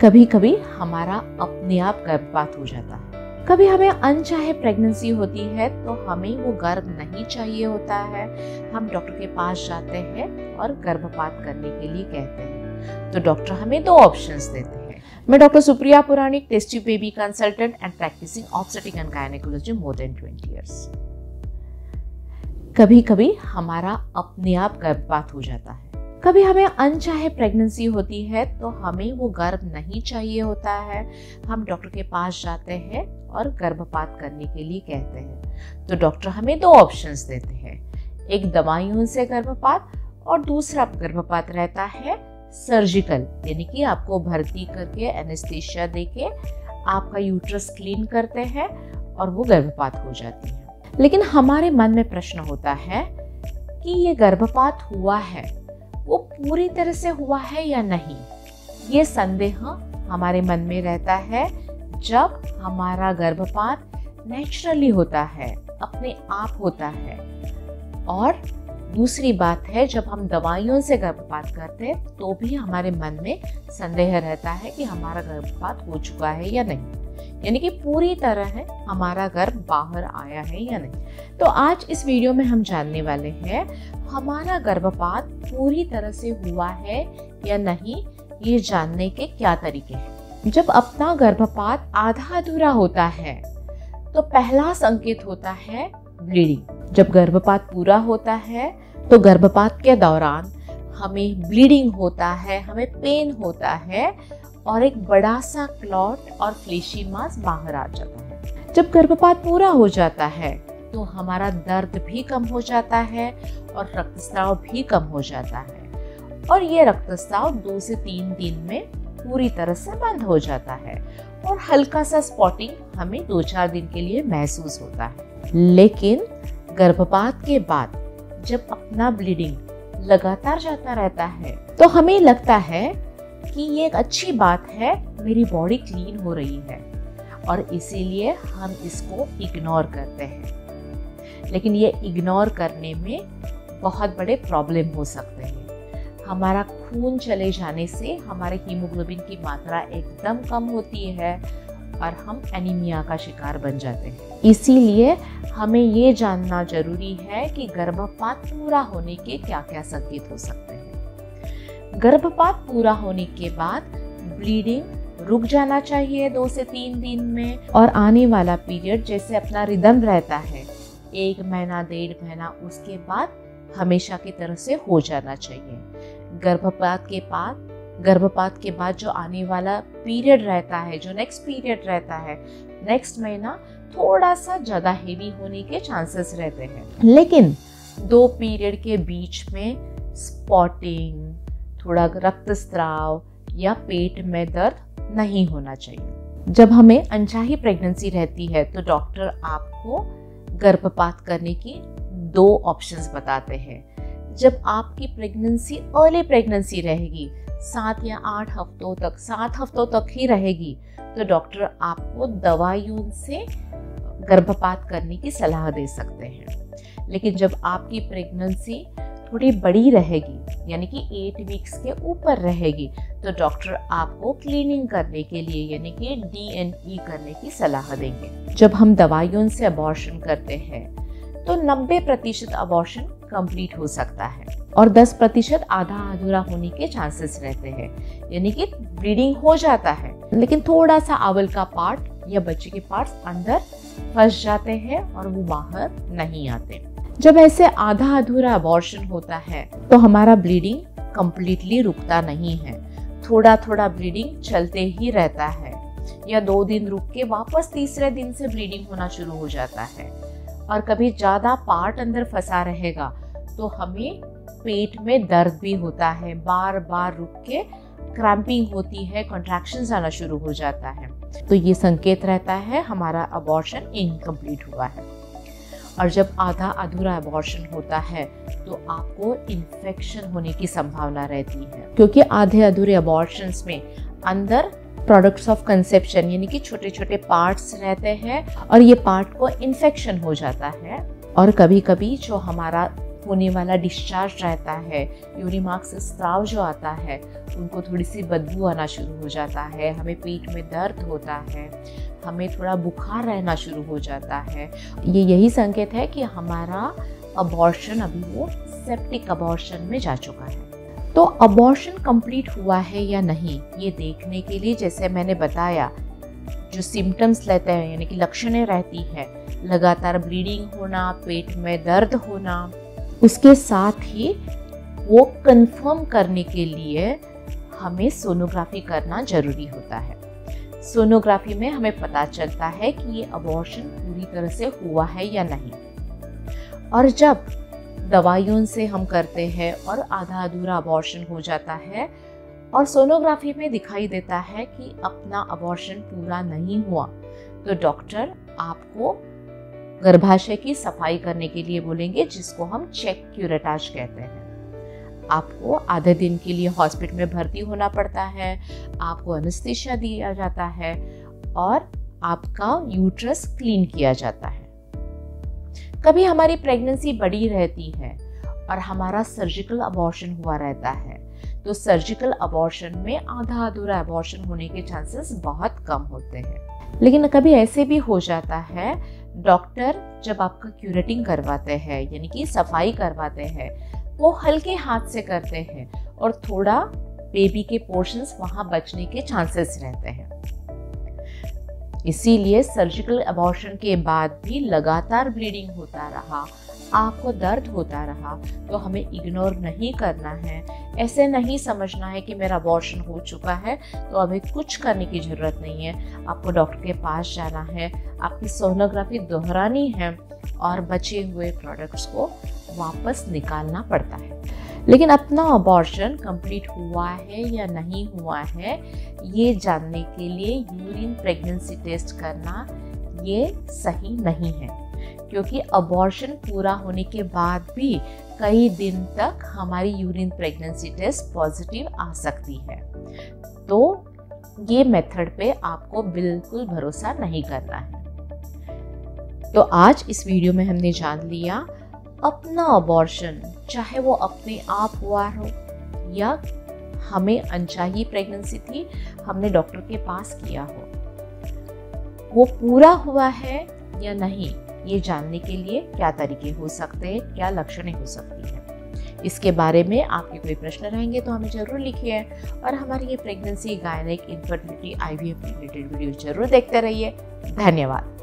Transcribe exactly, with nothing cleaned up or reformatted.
कभी कभी हमारा अपने आप गर्भपात हो जाता है, कभी हमें अनचाहे प्रेगनेंसी होती है तो हमें वो गर्भ नहीं चाहिए होता है, हम डॉक्टर के पास जाते हैं और गर्भपात करने के लिए कहते हैं तो डॉक्टर हमें दो ऑप्शंस देते हैं। मैं doctor Supriya Puranik, test tube baby consultant and practising obstetric and gynaecology more than twenty years. कभी कभी हमारा अपने आप गर्भपात हो जाता है, कभी हमें अनचाहे प्रेगनेंसी होती है तो हमें वो गर्भ नहीं चाहिए होता है, हम डॉक्टर के पास जाते हैं और गर्भपात करने के लिए कहते हैं तो डॉक्टर हमें दो ऑप्शंस देते हैं, एक दवाइयों से गर्भपात और दूसरा गर्भपात रहता है सर्जिकल, यानी कि आपको भर्ती करके एनेस्थीसिया देके आपका यूट्रस क्लीन करते हैं और वो गर्भपात हो जाती है। लेकिन हमारे मन में प्रश्न होता है कि ये गर्भपात हुआ है वो पूरी तरह से हुआ है या नहीं, ये संदेह हमारे मन में रहता है जब हमारा गर्भपात नेचुरली होता है, अपने आप होता है। और दूसरी बात है जब हम दवाइयों से गर्भपात करते हैं तो भी हमारे मन में संदेह रहता है कि हमारा गर्भपात हो चुका है या नहीं, यानी कि पूरी तरह है हमारा गर्भ बाहर आया है या नहीं। तो आज इस वीडियो में हम जानने वाले हैं हमारा गर्भपात पूरी तरह से हुआ है या नहीं, ये जानने के क्या तरीके हैं। जब अपना गर्भपात आधा अधूरा होता है तो पहला संकेत होता है ब्लीडिंग। जब गर्भपात पूरा होता है तो गर्भपात के दौरान हमें ब्लीडिंग होता है, हमें पेन होता है और एक बड़ा सा क्लॉट और फ्लेशी मास बाहर आ जाता है। जब गर्भपात पूरा हो जाता है तो हमारा दर्द भी कम हो जाता है और रक्तस्राव भी कम हो जाता है और ये रक्तस्राव दो से तीन दिन में पूरी तरह से बंद हो जाता है और हल्का सा स्पॉटिंग हमें दो चार दिन के लिए महसूस होता है। लेकिन गर्भपात के बाद जब अपना ब्लीडिंग लगातार जाता रहता है तो हमें लगता है कि ये एक अच्छी बात है, मेरी बॉडी क्लीन हो रही है और इसीलिए हम इसको इग्नोर करते हैं। लेकिन ये इग्नोर करने में बहुत बड़े प्रॉब्लम हो सकते हैं। हमारा खून चले जाने से हमारे हीमोग्लोबिन की मात्रा एकदम कम होती है और हम एनीमिया का शिकार बन जाते हैं। इसीलिए हमें ये जानना जरूरी है कि गर्भपात पूरा होने के क्या क्या संकेत हो सकते हैं। गर्भपात पूरा होने के बाद ब्लीडिंग रुक जाना चाहिए दो से तीन दिन में और आने वाला पीरियड जैसे अपना रिदम रहता है एक महीना डेढ़ महीना उसके बाद हमेशा की तरह से हो जाना चाहिए। गर्भपात के बाद गर्भपात के बाद जो आने वाला पीरियड रहता है, जो नेक्स्ट पीरियड रहता है, नेक्स्ट महीना थोड़ा सा ज़्यादा हेवी होने के चांसेस रहते हैं। लेकिन दो पीरियड के बीच में स्पॉटिंग, थोड़ा रक्तस्राव या पेट में दर्द नहीं होना चाहिए। जब हमें अनचाही प्रेगनेंसी रहती है तो डॉक्टर आपको गर्भपात करने की दो ऑप्शंस बताते हैं। जब आपकी प्रेगनेंसी अर्ली प्रेगनेंसी रहेगी, सात या आठ हफ्तों तक सात हफ्तों तक ही रहेगी, तो डॉक्टर आपको दवाइयों से गर्भपात करने की सलाह दे सकते हैं। लेकिन जब आपकी प्रेगनेंसी थोड़ी बड़ी रहेगी, यानी कि एट वीक्स के ऊपर रहेगी, तो डॉक्टर आपको क्लीनिंग करने के लिए यानी कि डी एन ई करने की सलाह देंगे। जब हम दवाइयों से अबॉर्शन करते हैं तो नब्बे प्रतिशत अबॉर्शन कंप्लीट हो सकता है और दस प्रतिशत आधा अधूरा होने के चांसेस रहते हैं, यानी कि ब्लीडिंग हो जाता है लेकिन थोड़ा सा आवल का पार्ट या बच्चे के पार्ट्स अंदर फंस जाते हैं और वो बाहर नहीं आते। जब ऐसे आधा अधूरा अबॉर्शन होता है तो हमारा ब्लीडिंग कम्प्लीटली रुकता नहीं है, थोड़ा थोड़ा ब्लीडिंग चलते ही रहता है या दो दिन रुक के वापस तीसरे दिन से ब्लीडिंग होना शुरू हो जाता है। और कभी ज़्यादा पार्ट अंदर फंसा रहेगा तो हमें पेट में दर्द भी होता है, बार बार रुक के क्रैम्पिंग होती है, कॉन्ट्रैक्शंस आना शुरू हो जाता है, तो ये संकेत रहता है हमारा अबॉर्शन इनकम्प्लीट हुआ है। और जब आधा अधूरा अबॉर्शन होता है तो आपको इन्फेक्शन होने की संभावना रहती है, क्योंकि आधे अधूरे अबॉर्शंस में अंदर प्रोडक्ट्स ऑफ कंसेप्शन यानी कि छोटे छोटे पार्ट्स रहते हैं और ये पार्ट को इन्फेक्शन हो जाता है। और कभी कभी जो हमारा होने वाला डिस्चार्ज रहता है, यूरिन मार्ग से स्राव जो आता है, उनको थोड़ी सी बदबू आना शुरू हो जाता है, हमें पेट में दर्द होता है, हमें थोड़ा बुखार रहना शुरू हो जाता है। ये यही संकेत है कि हमारा अबॉर्शन अभी वो सेप्टिक अबॉर्शन में जा चुका है। तो अबॉर्शन कंप्लीट हुआ है या नहीं, ये देखने के लिए जैसे मैंने बताया जो सिम्टम्स लेते हैं यानी कि लक्षणें रहती है, लगातार ब्लीडिंग होना, पेट में दर्द होना, उसके साथ ही वो कंफर्म करने के लिए हमें सोनोग्राफी करना जरूरी होता है। सोनोग्राफी में हमें पता चलता है कि ये अबॉर्शन पूरी तरह से हुआ है या नहीं। और जब दवाइयों से हम करते हैं और आधा अधूरा अबॉर्शन हो जाता है और सोनोग्राफी में दिखाई देता है कि अपना अबॉर्शन पूरा नहीं हुआ, तो डॉक्टर आपको गर्भाशय की सफाई करने के लिए बोलेंगे, जिसको हम चेक क्यूरेटाज कहते हैं। आपको आधे दिन के लिए हॉस्पिटल में भर्ती होना पड़ता है, आपको एनेस्थीसिया दिया जाता है और आपका यूट्रस क्लीन किया जाता है। कभी हमारी प्रेगनेंसी बड़ी रहती है और हमारा सर्जिकल अबॉर्शन हुआ रहता है, तो सर्जिकल अबॉर्शन में आधा अधूरा अबॉर्शन होने के चांसेस बहुत कम होते हैं। लेकिन कभी ऐसे भी हो जाता है, डॉक्टर जब आपका क्यूरेटिंग करवाते हैं यानी कि सफाई करवाते हैं, वो हल्के हाथ से करते हैं और थोड़ा बेबी के पोर्शंस वहाँ बचने के चांसेस रहते हैं। इसीलिए सर्जिकल अबॉर्शन के बाद भी लगातार ब्लीडिंग होता रहा, आपको दर्द होता रहा, तो हमें इग्नोर नहीं करना है। ऐसे नहीं समझना है कि मेरा अबॉर्शन हो चुका है तो अभी कुछ करने की ज़रूरत नहीं है। आपको डॉक्टर के पास जाना है, आपकी सोनोग्राफी दोहरानी है और बचे हुए प्रोडक्ट्स को वापस निकालना पड़ता है। लेकिन अपना अबॉर्शन कंप्लीट हुआ है या नहीं हुआ है, ये जानने के लिए यूरिन प्रेगनेंसी टेस्ट करना ये सही नहीं है, क्योंकि अबॉर्शन पूरा होने के बाद भी कई दिन तक हमारी यूरिन प्रेगनेंसी टेस्ट पॉजिटिव आ सकती है। तो ये मेथड पे आपको बिल्कुल भरोसा नहीं करना है। तो आज इस वीडियो में हमने जान लिया अपना अबॉर्शन, चाहे वो अपने आप हुआ हो या हमें अनचाही प्रेगनेंसी थी, हमने डॉक्टर के पास किया हो, वो पूरा हुआ है या नहीं, ये जानने के लिए क्या तरीके हो सकते हैं, क्या लक्षण हो सकती है। इसके बारे में आपके कोई प्रश्न रहेंगे तो हमें जरूर लिखिए और हमारी ये pregnancy gynaec infertility I V F related video जरूर देखते रहिए। धन्यवाद।